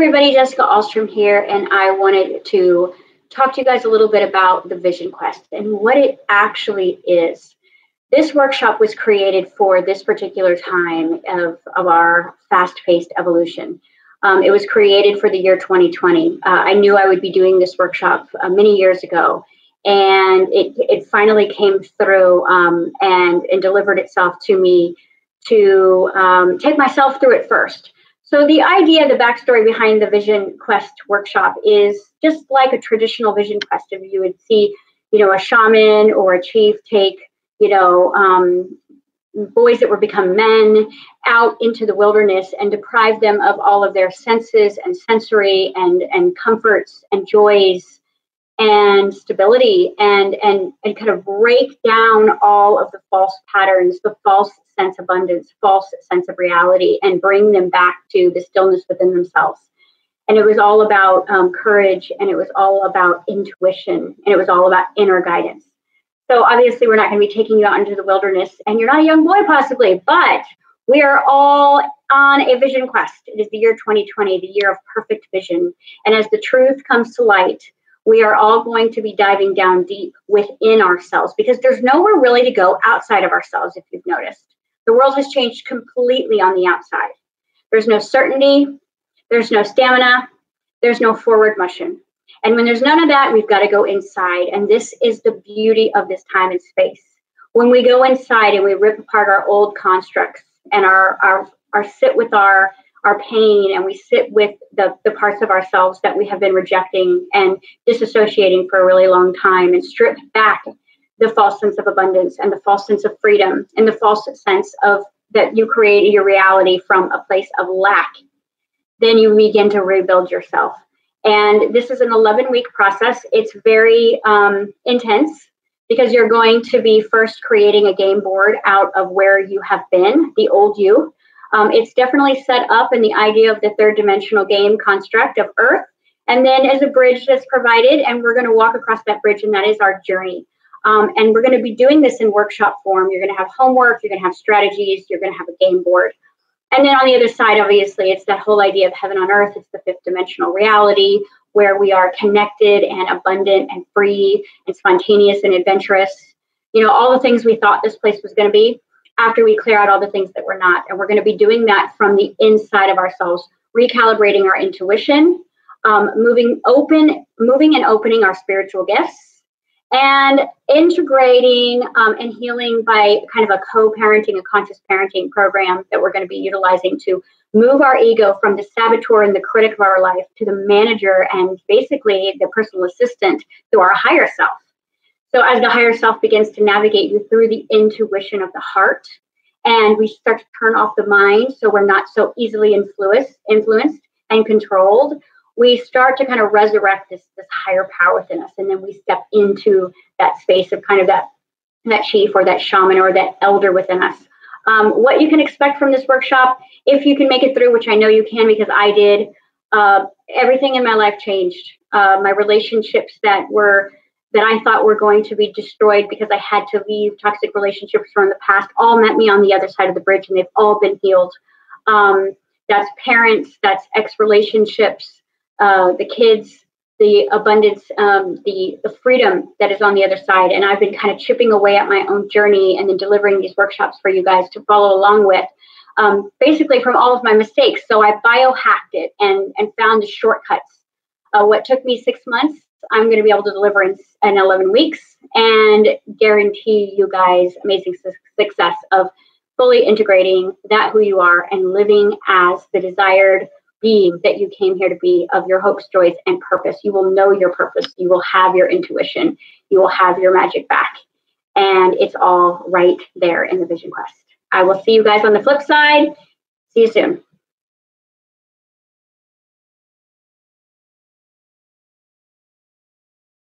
everybody, Jessica Alstrom here, and I wanted to talk to you guys a little bit about the Vision Quest and what it actually is. This workshop was created for this particular time of our fast-paced evolution. It was created for the year 2020. I knew I would be doing this workshop many years ago, and it finally came through and delivered itself to me to take myself through it first. So the idea, the backstory behind the Vision Quest workshop is just like a traditional Vision Quest. If you would see, you know, a shaman or a chief take, you know, boys that were become men out into the wilderness and deprive them of all of their senses and sensory and comforts and joys and stability and kind of break down all of the false patterns, the false sense of abundance, false sense of reality, and bring them back to the stillness within themselves. And it was all about courage, and it was all about intuition, and it was all about inner guidance. So obviously we're not going to be taking you out into the wilderness, and you're not a young boy possibly, but we are all on a vision quest. It is the year 2020, the year of perfect vision. And as the truth comes to light, we are all going to be diving down deep within ourselves, because there's nowhere really to go outside of ourselves, if you've noticed. The world has changed completely on the outside. There's no certainty, there's no stamina, there's no forward motion. And when there's none of that, we've got to go inside. And this is the beauty of this time and space. When we go inside and we rip apart our old constructs and sit with our pain, and we sit with the parts of ourselves that we have been rejecting and disassociating for a really long time, and strip back the false sense of abundance and the false sense of freedom and the false sense of that you create your reality from a place of lack, then you begin to rebuild yourself. And this is an 11-week process. It's very intense, because you're going to be first creating a game board out of where you have been, the old you. It's definitely set up in the idea of the third-dimensional game construct of Earth. And then as a bridge that's provided, and we're going to walk across that bridge, and that is our journey. And we're going to be doing this in workshop form. You're going to have homework. You're going to have strategies. You're going to have a game board. And then on the other side, obviously, it's that whole idea of heaven on earth. It's the fifth dimensional reality where we are connected and abundant and free and spontaneous and adventurous. You know, all the things we thought this place was going to be after we clear out all the things that we're not. And we're going to be doing that from the inside of ourselves, recalibrating our intuition, moving and opening our spiritual gifts, and integrating and healing by kind of a co-parenting, a conscious parenting program that we're going to be utilizing to move our ego from the saboteur and the critic of our life to the manager and basically the personal assistant to our higher self. So as the higher self begins to navigate you through the intuition of the heart, and we start to turn off the mind so we're not so easily influenced and controlled, we start to kind of resurrect this higher power within us. And then we step into that space of kind of that chief or that shaman or that elder within us. What you can expect from this workshop, if you can make it through, which I know you can because I did, everything in my life changed. My relationships that I thought were going to be destroyed because I had to leave toxic relationships from the past all met me on the other side of the bridge, and they've all been healed. That's parents, that's ex-relationships, the kids, the abundance, the freedom that is on the other side. And I've been kind of chipping away at my own journey and then delivering these workshops for you guys to follow along with, basically from all of my mistakes. So I biohacked it and found the shortcuts. What took me 6 months, I'm going to be able to deliver in 11 weeks and guarantee you guys amazing success of fully integrating that who you are and living as the desired being that you came here to be, of your hopes, joys, and purpose. You will know your purpose. You will have your intuition. You will have your magic back. And it's all right there in the Vision Quest. I will see you guys on the flip side. See you soon.